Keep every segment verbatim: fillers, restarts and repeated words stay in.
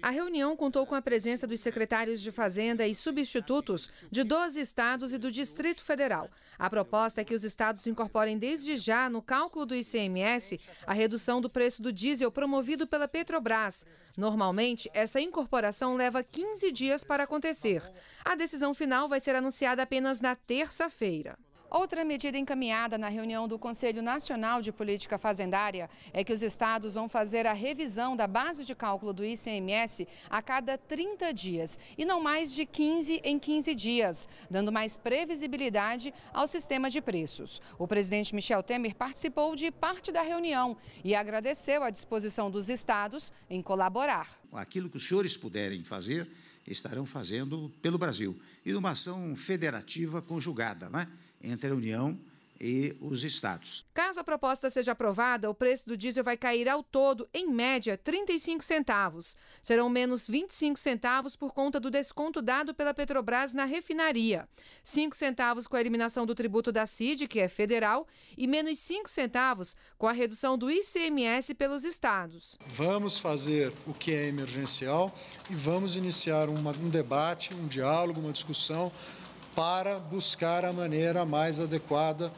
A reunião contou com a presença dos secretários de Fazenda e substitutos de doze estados e do Distrito Federal. A proposta é que os estados incorporem desde já no cálculo do I C M S a redução do preço do diesel promovido pela Petrobras. Normalmente, essa incorporação leva quinze dias para acontecer. A decisão final vai ser anunciada apenas na terça-feira. Outra medida encaminhada na reunião do Conselho Nacional de Política Fazendária é que os estados vão fazer a revisão da base de cálculo do I C M S a cada trinta dias e não mais de quinze em quinze dias, dando mais previsibilidade ao sistema de preços. O presidente Michel Temer participou de parte da reunião e agradeceu a disposição dos estados em colaborar. Aquilo que os senhores puderem fazer, estarão fazendo pelo Brasil. E numa ação federativa conjugada, né? Entre a União e os estados. Caso a proposta seja aprovada, o preço do diesel vai cair ao todo, em média, trinta e cinco centavos. Serão menos vinte e cinco centavos por conta do desconto dado pela Petrobras na refinaria, cinco centavos com a eliminação do tributo da Cide, que é federal, e menos cinco centavos com a redução do I C M S pelos estados. Vamos fazer o que é emergencial e vamos iniciar uma, um debate, um diálogo, uma discussão, para buscar a maneira mais adequada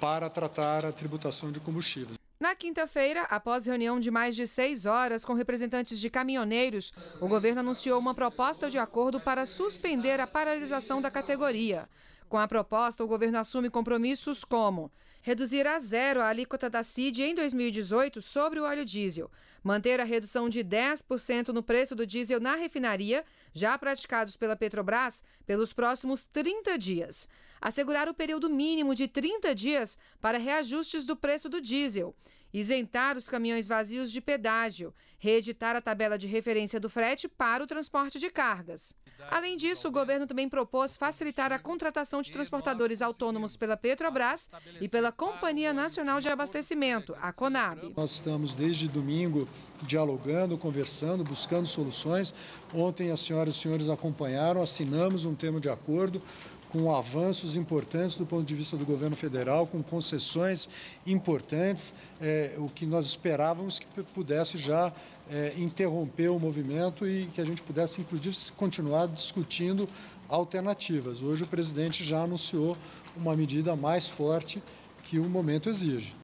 para tratar a tributação de combustíveis. Na quinta-feira, após reunião de mais de seis horas com representantes de caminhoneiros, o governo anunciou uma proposta de acordo para suspender a paralisação da categoria. Com a proposta, o governo assume compromissos como reduzir a zero a alíquota da Cide em dois mil e dezoito sobre o óleo diesel, manter a redução de dez por cento no preço do diesel na refinaria, já praticados pela Petrobras, pelos próximos trinta dias, assegurar o período mínimo de trinta dias para reajustes do preço do diesel, isentar os caminhões vazios de pedágio, reeditar a tabela de referência do frete para o transporte de cargas. Além disso, o governo também propôs facilitar a contratação de transportadores autônomos pela Petrobras e pela Companhia Nacional de Abastecimento, a Conab. Nós estamos desde domingo dialogando, conversando, buscando soluções. Ontem as senhoras e os senhores acompanharam, assinamos um termo de acordo com avanços importantes do ponto de vista do governo federal, com concessões importantes, é, o que nós esperávamos que pudesse já é, interromper o movimento e que a gente pudesse, inclusive, continuar discutindo alternativas. Hoje o presidente já anunciou uma medida mais forte que o momento exige.